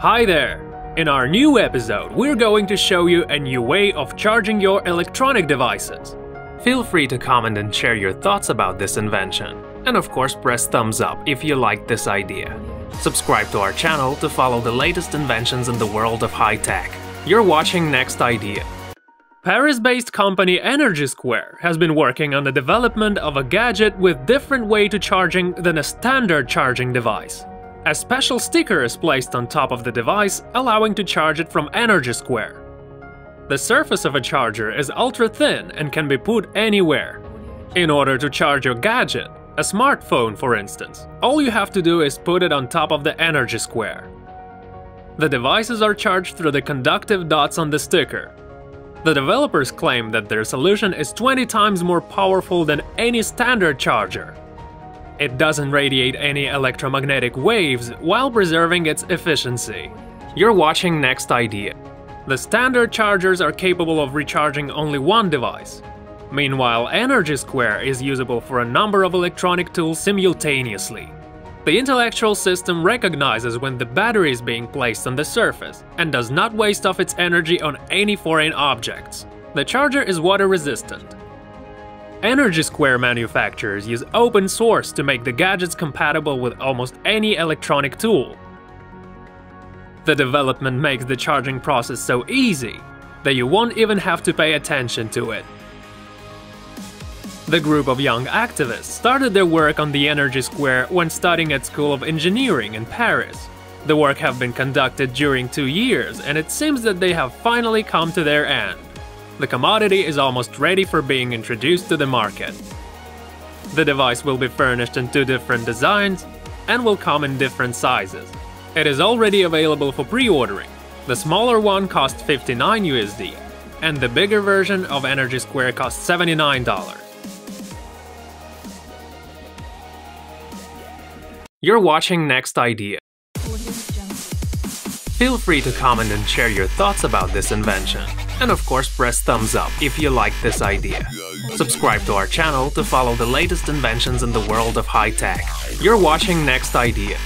Hi there! In our new episode, we're going to show you a new way of charging your electronic devices. Feel free to comment and share your thoughts about this invention. And of course, press thumbs up if you like this idea. Subscribe to our channel to follow the latest inventions in the world of high-tech. You're watching Next Idea. Paris-based company EnergySquare has been working on the development of a gadget with different way to charging than a standard charging device. A special sticker is placed on top of the device, allowing to charge it from EnergySquare. The surface of a charger is ultra-thin and can be put anywhere. In order to charge your gadget, a smartphone for instance, all you have to do is put it on top of the EnergySquare. The devices are charged through the conductive dots on the sticker. The developers claim that their solution is 20 times more powerful than any standard charger. It doesn't radiate any electromagnetic waves while preserving its efficiency. You're watching Next Idea. The standard chargers are capable of recharging only one device. Meanwhile, EnergySquare is usable for a number of electronic tools simultaneously. The intellectual system recognizes when the battery is being placed on the surface and does not waste off its energy on any foreign objects. The charger is water-resistant. EnergySquare manufacturers use open source to make the gadgets compatible with almost any electronic tool. The development makes the charging process so easy that you won't even have to pay attention to it. The group of young activists started their work on the EnergySquare when studying at School of Engineering in Paris. The work have been conducted during 2 years, and it seems that they have finally come to their end. The commodity is almost ready for being introduced to the market. The device will be furnished in 2 different designs and will come in different sizes. It is already available for pre-ordering. The smaller one costs $59 and the bigger version of EnergySquare costs $79. You're watching Next Idea. Feel free to comment and share your thoughts about this invention. And of course, press thumbs up if you like this idea. Subscribe to our channel to follow the latest inventions in the world of high-tech. You're watching Next Idea.